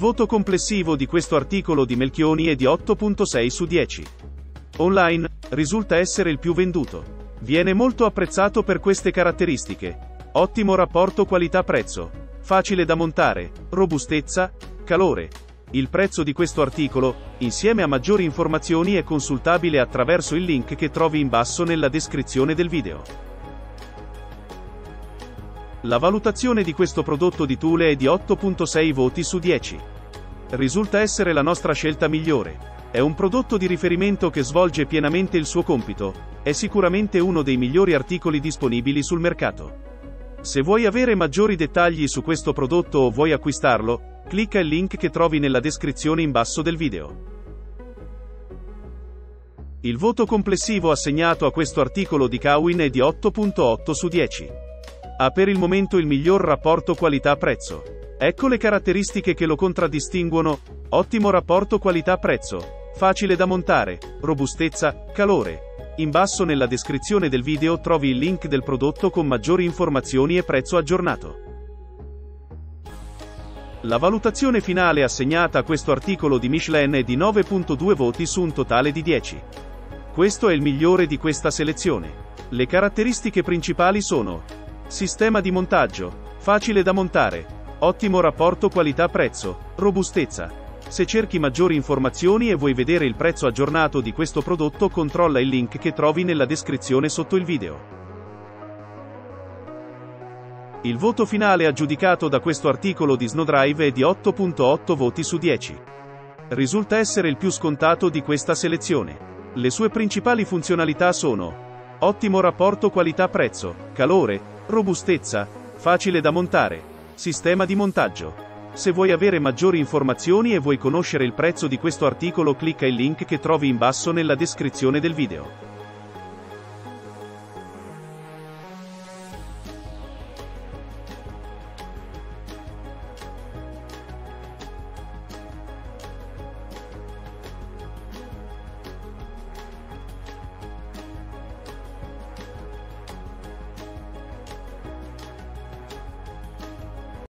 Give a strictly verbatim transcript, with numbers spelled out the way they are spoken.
voto complessivo di questo articolo di Melchioni è di otto virgola sei su dieci. Online, risulta essere il più venduto. Viene molto apprezzato per queste caratteristiche. Ottimo rapporto qualità-prezzo. Facile da montare, robustezza, calore. Il prezzo di questo articolo, insieme a maggiori informazioni, è consultabile attraverso il link che trovi in basso nella descrizione del video. La valutazione di questo prodotto di Thule è di otto virgola sei voti su dieci. Risulta essere la nostra scelta migliore. È un prodotto di riferimento che svolge pienamente il suo compito, è sicuramente uno dei migliori articoli disponibili sul mercato. Se vuoi avere maggiori dettagli su questo prodotto o vuoi acquistarlo, clicca il link che trovi nella descrizione in basso del video. Il voto complessivo assegnato a questo articolo di Kawin è di otto virgola otto su dieci. Ha per il momento il miglior rapporto qualità-prezzo. Ecco le caratteristiche che lo contraddistinguono: ottimo rapporto qualità-prezzo, facile da montare, robustezza, calore. In basso nella descrizione del video trovi il link del prodotto con maggiori informazioni e prezzo aggiornato. La valutazione finale assegnata a questo articolo di Michelin è di nove virgola due voti su un totale di dieci. Questo è il migliore di questa selezione. Le caratteristiche principali sono: sistema di montaggio, facile da montare, ottimo rapporto qualità-prezzo, robustezza. Se cerchi maggiori informazioni e vuoi vedere il prezzo aggiornato di questo prodotto, controlla il link che trovi nella descrizione sotto il video. Il voto finale aggiudicato da questo articolo di SnowDrive è di otto virgola otto voti su dieci. Risulta essere il più scontato di questa selezione. Le sue principali funzionalità sono: ottimo rapporto qualità-prezzo, calore, robustezza, facile da montare, sistema di montaggio. Se vuoi avere maggiori informazioni e vuoi conoscere il prezzo di questo articolo, clicca il link che trovi in basso nella descrizione del video.